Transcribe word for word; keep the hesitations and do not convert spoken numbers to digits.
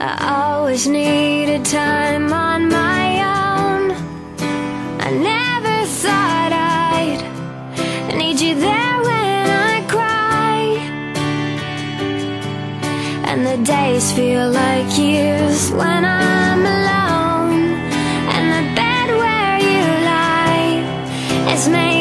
I always needed time on my own. I never thought I'd need you there when I cry. And the days feel like years when I'm alone, and the bed where you lie is made